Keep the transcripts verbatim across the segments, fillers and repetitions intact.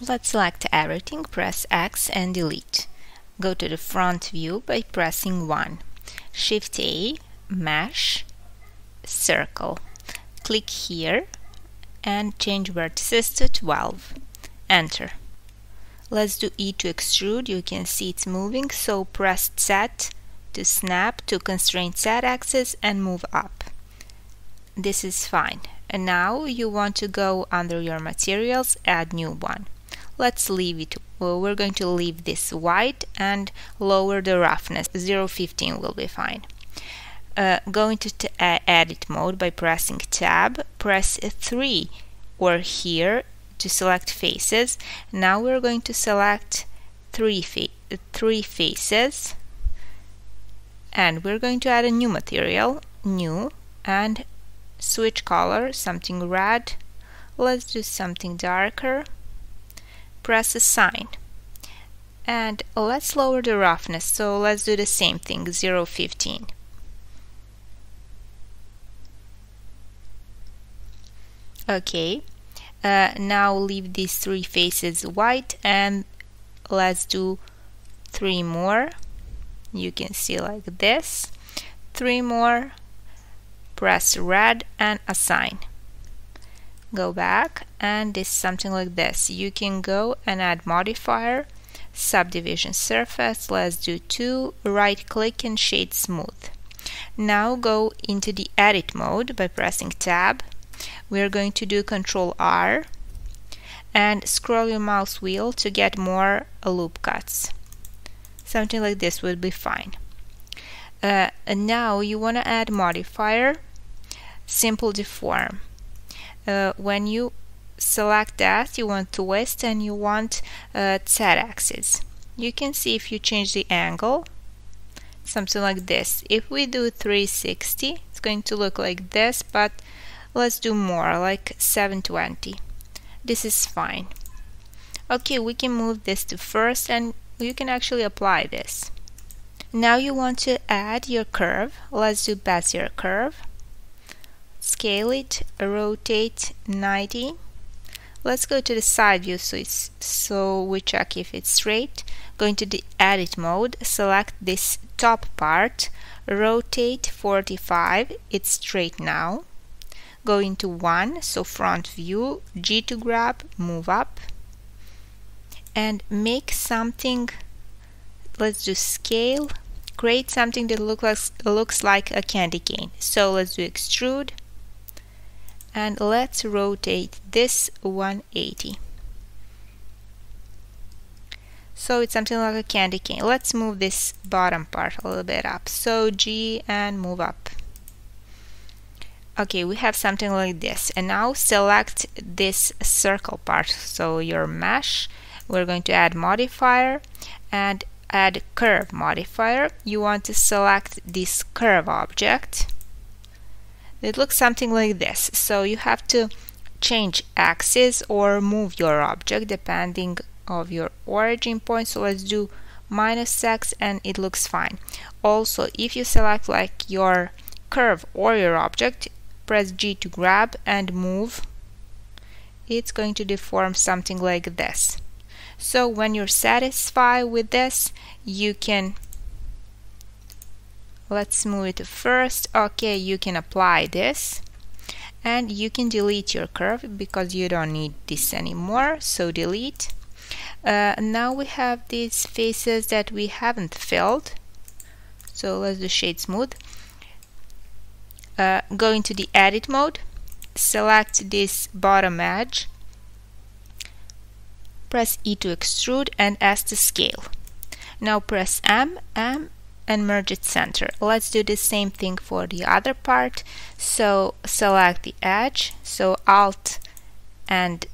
Let's select everything, press X and delete. Go to the front view by pressing one. Shift A, mesh, circle. Click here and change vertices to twelve. Enter. Let's do E to extrude. You can see it's moving, so press Z to snap to constraint Z axis and move up. This is fine. And now you want to go under your materials, add new one. Let's leave it. Well, we're going to leave this white and lower the roughness. zero point one five will be fine. Uh, go into uh, edit mode by pressing tab, press three or here to select faces. Now we're going to select three, fa three faces, and we're going to add a new material, new, and switch color, something red. Let's do something darker. Press assign, and let's lower the roughness, so let's do the same thing, zero point one five. Okay, uh, now leave these three faces white and let's do three more. You can see like this, three more, press red and assign. Go back, and this something like this. You can go and add modifier, subdivision surface, let's do two, right click and shade smooth. Now go into the edit mode by pressing tab. We're going to do control R and scroll your mouse wheel to get more loop cuts. Something like this would be fine. Uh, and now you want to add modifier, simple deform. Uh, when you select that, you want twist and you want uh, z-axis. You can see if you change the angle, something like this. If we do three sixty, it's going to look like this, but let's do more, like seven twenty. This is fine. Okay, we can move this to first and you can actually apply this. Now you want to add your curve. Let's do Bezier curve. Scale it, rotate ninety. Let's go to the side view so, it's, so we check if it's straight. Go into the edit mode, select this top part, rotate forty-five, it's straight now. Go into one, so front view, G to grab, move up. And make something, let's do scale, create something that look like, looks like a candy cane. So let's do extrude. And let's rotate this one eighty. So it's something like a candy cane. Let's move this bottom part a little bit up. So G and move up. Okay, we have something like this. And now select this circle part, so your mesh. We're going to add modifier and add curve modifier. You want to select this curve object. It looks something like this, so you have to change axis or move your object depending of your origin point. So let's do minus x and it looks fine. Also, if you select like your curve or your object, press G to grab and move. It's going to deform something like this. So when you're satisfied with this, you can, let's move it to first. Okay, you can apply this and you can delete your curve because you don't need this anymore, so delete. Uh, now we have these faces that we haven't filled, so let's do shade smooth. Uh, go into the edit mode, select this bottom edge, press E to extrude and S to scale. Now press M, M and merge it center. Let's do the same thing for the other part, so select the edge, so Alt and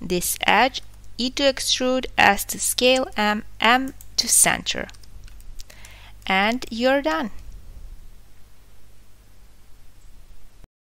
this edge, E to extrude, S to scale, M, M to center, and you're done.